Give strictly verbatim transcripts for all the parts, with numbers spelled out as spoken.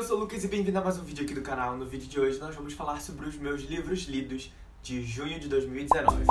eu sou o Lucas e bem-vindo a mais um vídeo aqui do canal. No vídeo de hoje nós vamos falar sobre os meus livros lidos de junho de dois mil e dezenove.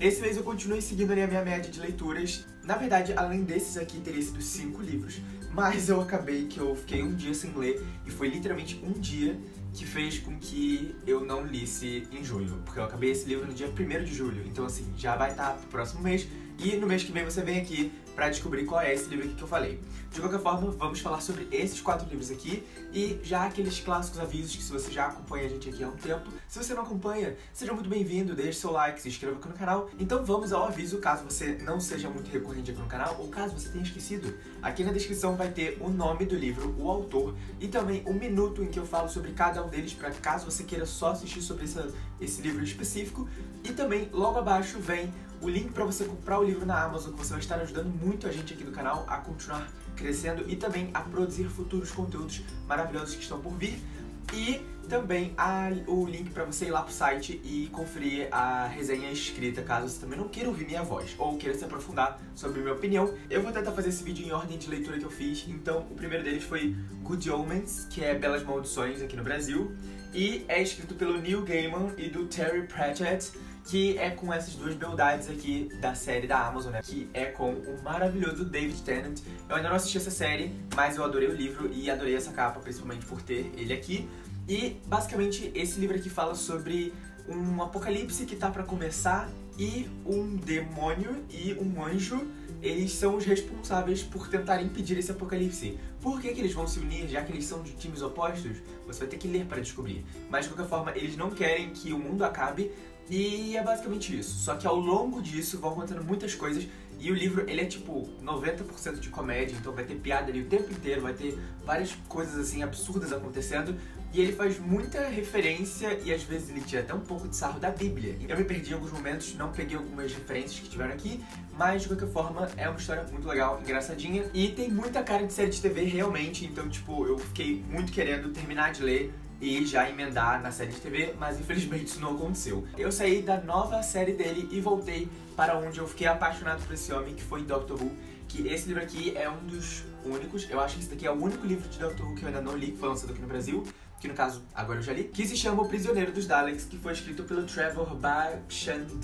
Esse mês eu continuei seguindo ali a minha média de leituras. Na verdade, além desses aqui, teria sido cinco livros, mas eu acabei que eu fiquei um dia sem ler e foi literalmente um dia que fez com que eu não lisse em junho, porque eu acabei esse livro no dia primeiro de julho, então assim, já vai estar pro próximo mês. E no mês que vem você vem aqui pra descobrir qual é esse livro aqui que eu falei. De qualquer forma, vamos falar sobre esses quatro livros aqui e já aqueles clássicos avisos que, se você já acompanha a gente aqui há um tempo, se você não acompanha, seja muito bem-vindo, deixe seu like, se inscreva aqui no canal. Então vamos ao aviso, caso você não seja muito recorrente aqui no canal ou caso você tenha esquecido. Aqui na descrição vai ter o nome do livro, o autor e também o minuto em que eu falo sobre cada um deles, pra caso você queira só assistir sobre essa, esse livro específico. E também logo abaixo vem o link para você comprar o livro na Amazon, que você vai estar ajudando muito a gente aqui do canal a continuar crescendo e também a produzir futuros conteúdos maravilhosos que estão por vir. E também a, o link para você ir lá pro site e conferir a resenha escrita, caso você também não queira ouvir minha voz ou queira se aprofundar sobre minha opinião. Eu vou tentar fazer esse vídeo em ordem de leitura que eu fiz. Então, o primeiro deles foi Good Omens, que é Belas Maldições aqui no Brasil, e é escrito pelo Neil Gaiman e do Terry Pratchett, que é com essas duas beldades aqui da série da Amazon, né? Que é com o maravilhoso David Tennant. Eu ainda não assisti essa série, mas eu adorei o livro e adorei essa capa, principalmente por ter ele aqui. E, basicamente, esse livro aqui fala sobre um apocalipse que tá pra começar e um demônio e um anjo, eles são os responsáveis por tentar impedir esse apocalipse. Por que que eles vão se unir, já que eles são de times opostos? Você vai ter que ler para descobrir. Mas, de qualquer forma, eles não querem que o mundo acabe. E é basicamente isso, só que ao longo disso vão acontecendo muitas coisas. E o livro, ele é tipo noventa por cento de comédia, então vai ter piada ali o tempo inteiro, vai ter várias coisas assim absurdas acontecendo. E ele faz muita referência e às vezes ele tira até um pouco de sarro da Bíblia. Eu me perdi em alguns momentos, não peguei algumas referências que tiveram aqui, mas de qualquer forma é uma história muito legal, engraçadinha. E tem muita cara de série de T V realmente, então tipo, eu fiquei muito querendo terminar de ler e já emendar na série de T V, mas infelizmente isso não aconteceu. Eu saí da nova série dele e voltei para onde eu fiquei apaixonado por esse homem, que foi Doctor Who, que esse livro aqui é um dos únicos, eu acho que esse daqui é o único livro de Doctor Who que eu ainda não li, que foi lançado aqui no Brasil, que no caso agora eu já li, que se chama O Prisioneiro dos Daleks, que foi escrito pelo Trevor Baxendale.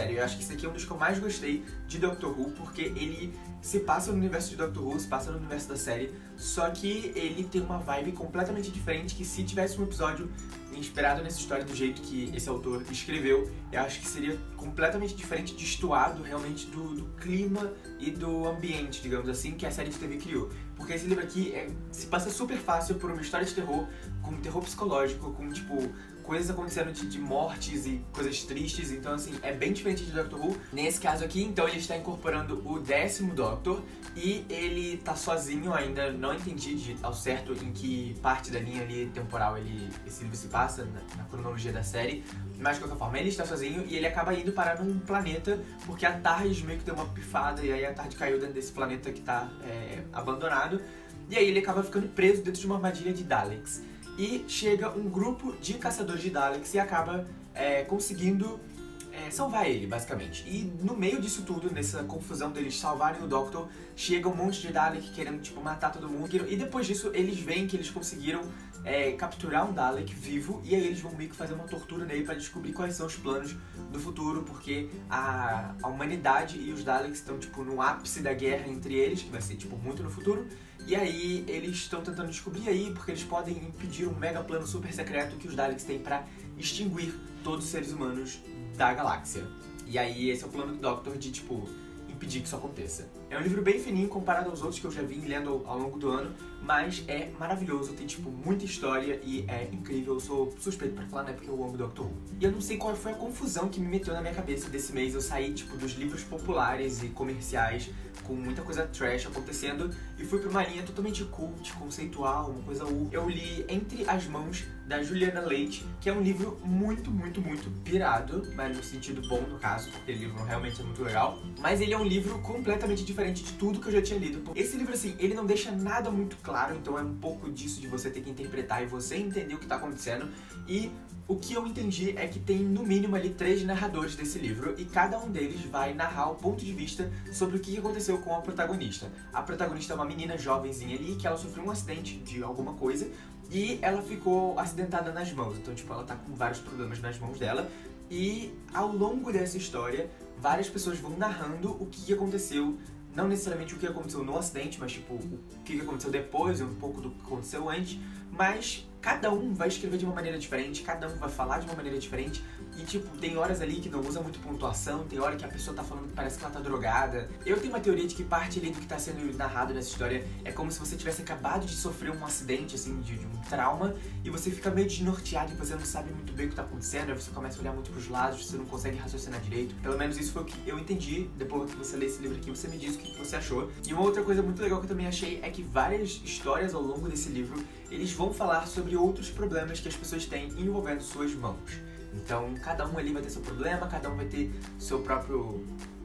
Sério, eu acho que esse aqui é um dos que eu mais gostei de Doctor Who, porque ele se passa no universo de Doctor Who, se passa no universo da série, só que ele tem uma vibe completamente diferente, que se tivesse um episódio inspirado nessa história do jeito que esse autor escreveu, eu acho que seria completamente diferente, destoado realmente do, do clima e do ambiente, digamos assim, que a série de T V criou. Porque esse livro aqui é, se passa super fácil por uma história de terror, com terror psicológico, com tipo coisas acontecendo de, de mortes e coisas tristes, então assim, é bem diferente de Doctor Who. Nesse caso aqui, então, ele está incorporando o décimo Doctor e ele tá sozinho ainda, não entendi de, ao certo em que parte da linha ali temporal ele, esse livro se passa, na, na cronologia da série, mas de qualquer forma ele está sozinho e ele acaba indo parar num planeta, porque a Tardes meio que deu uma pifada e aí a Tardes caiu dentro desse planeta que tá é, abandonado, e aí ele acaba ficando preso dentro de uma armadilha de Daleks. E chega um grupo de caçadores de Daleks e acaba é, conseguindo é, salvar ele, basicamente. E no meio disso tudo, nessa confusão deles salvarem o Doctor, chega um monte de Dalek querendo, tipo, matar todo mundo. E depois disso, eles veem que eles conseguiram é, capturar um Dalek vivo, e aí eles vão meio que fazer uma tortura nele pra descobrir quais são os planos do futuro, porque a, a humanidade e os Daleks estão, tipo, no ápice da guerra entre eles, que vai ser, tipo, muito no futuro. E aí eles estão tentando descobrir aí, porque eles podem impedir um mega plano super secreto que os Daleks têm pra extinguir todos os seres humanos da galáxia. E aí esse é o plano do Doctor de, tipo, impedir que isso aconteça. É um livro bem fininho comparado aos outros que eu já vim lendo ao longo do ano, mas é maravilhoso, tem, tipo, muita história e é incrível. Eu sou suspeito pra falar, né, porque eu amo Doctor Who. E eu não sei qual foi a confusão que me meteu na minha cabeça desse mês. Eu saí, tipo, dos livros populares e comerciais, com muita coisa trash acontecendo, e fui pra uma linha totalmente cult, conceitual, uma coisa U. Eu li Entre as Mãos, da Juliana Leite, que é um livro muito, muito, muito pirado, mas no sentido bom, no caso, porque o livro realmente é muito legal, mas ele é um livro completamente diferente diferente de tudo que eu já tinha lido. Esse livro, assim, ele não deixa nada muito claro, então é um pouco disso de você ter que interpretar e você entender o que tá acontecendo. E o que eu entendi é que tem, no mínimo, ali três narradores desse livro e cada um deles vai narrar o ponto de vista sobre o que aconteceu com a protagonista. A protagonista é uma menina jovenzinha ali que ela sofreu um acidente de alguma coisa e ela ficou acidentada nas mãos, então, tipo, ela tá com vários problemas nas mãos dela. E ao longo dessa história, várias pessoas vão narrando o que aconteceu, não necessariamente o que aconteceu no acidente, mas tipo, o que aconteceu depois, um pouco do que aconteceu antes, mas cada um vai escrever de uma maneira diferente, cada um vai falar de uma maneira diferente, e tipo, tem horas ali que não usa muito pontuação, tem hora que a pessoa tá falando que parece que ela tá drogada. Eu tenho uma teoria de que parte ali do que tá sendo narrado nessa história é como se você tivesse acabado de sofrer um acidente, assim, de, de um trauma, e você fica meio desnorteado e você não sabe muito bem o que tá acontecendo, aí você começa a olhar muito pros lados, você não consegue raciocinar direito. Pelo menos isso foi o que eu entendi, depois que você lê esse livro aqui, você me diz o que você achou. E uma outra coisa muito legal que eu também achei é que várias histórias ao longo desse livro, eles vão falar sobre outros problemas que as pessoas têm envolvendo suas mãos. Então, cada um ali vai ter seu problema, cada um vai ter seu próprio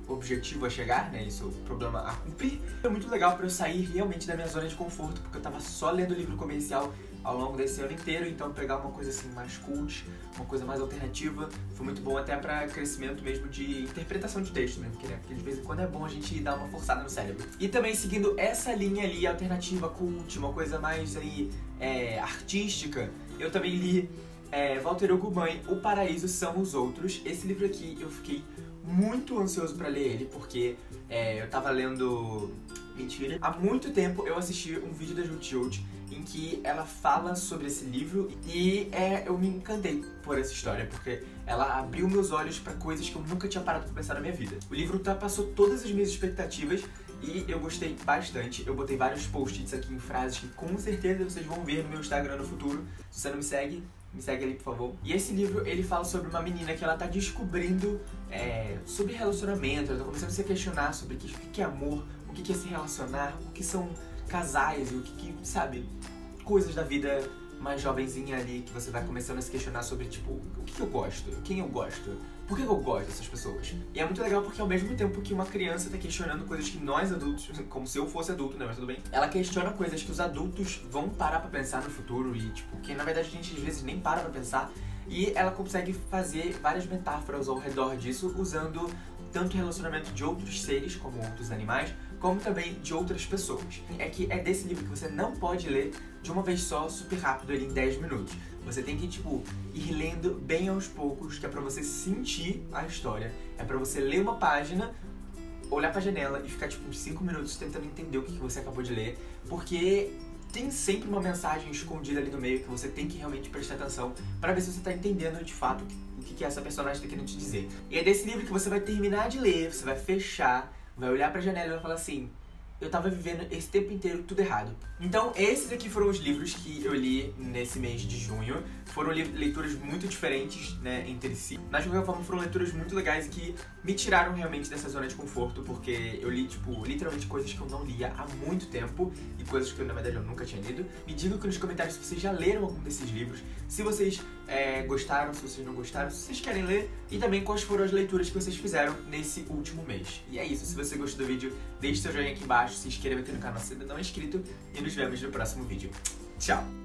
objetivo a chegar, né, e seu problema a cumprir. Foi muito legal para eu sair realmente da minha zona de conforto, porque eu tava só lendo livro comercial ao longo desse ano inteiro, então pegar uma coisa assim mais cult, uma coisa mais alternativa, foi muito bom até para crescimento mesmo de interpretação de texto, né, porque de vez em quando é bom a gente dar uma forçada no cérebro. E também seguindo essa linha ali, alternativa, cult, uma coisa mais aí, é, artística, eu também li é, Walter Ugumãe, O Paraíso São os Outros. Esse livro aqui eu fiquei muito ansioso pra ler ele, porque é, eu tava lendo... Mentira. Há muito tempo eu assisti um vídeo da Jout Jout em que ela fala sobre esse livro e é, eu me encantei por essa história, porque ela abriu meus olhos pra coisas que eu nunca tinha parado pra pensar na minha vida. O livro ultrapassou todas as minhas expectativas e eu gostei bastante. Eu botei vários post-its aqui em frases que com certeza vocês vão ver no meu Instagram no futuro. Se você não me segue... Me segue ali, por favor. E esse livro, ele fala sobre uma menina que ela tá descobrindo é, sobre relacionamento. Ela tá começando a se questionar sobre o que é amor, o que é se relacionar, o que são casais, o que, que sabe, coisas da vida mais jovenzinha ali, que você vai começando a se questionar sobre, tipo, o que eu gosto, quem eu gosto, por que eu gosto dessas pessoas. E é muito legal porque ao mesmo tempo que uma criança tá questionando coisas que nós adultos, como se eu fosse adulto, né, mas tudo bem, ela questiona coisas que os adultos vão parar pra pensar no futuro e, tipo, que na verdade a gente às vezes nem para pra pensar, e ela consegue fazer várias metáforas ao redor disso, usando tanto o relacionamento de outros seres, como outros animais, como também de outras pessoas. É que é desse livro que você não pode ler de uma vez só, super rápido, ele em dez minutos. Você tem que, tipo, ir lendo bem aos poucos, que é pra você sentir a história. É pra você ler uma página, olhar pra janela e ficar, tipo, uns cinco minutos tentando entender o que você acabou de ler, porque tem sempre uma mensagem escondida ali no meio que você tem que realmente prestar atenção pra ver se você tá entendendo de fato o que, que essa personagem tá querendo te dizer. E é desse livro que você vai terminar de ler, você vai fechar, vai olhar pra janela e vai falar assim: eu tava vivendo esse tempo inteiro tudo errado. Então, esses aqui foram os livros que eu li nesse mês de junho. Foram leituras muito diferentes, né, entre si. Mas, de qualquer forma, foram leituras muito legais que me tiraram realmente dessa zona de conforto, porque eu li, tipo, literalmente coisas que eu não lia há muito tempo e coisas que, na verdade, eu nunca tinha lido. Me digam aqui nos comentários se vocês já leram algum desses livros, se vocês é, gostaram, se vocês não gostaram, se vocês querem ler, e também quais foram as leituras que vocês fizeram nesse último mês. E é isso. Se você gostou do vídeo, deixe seu joinha aqui embaixo, se inscreva aqui no canal se ainda não é inscrito, e nos vemos no próximo vídeo. Tchau!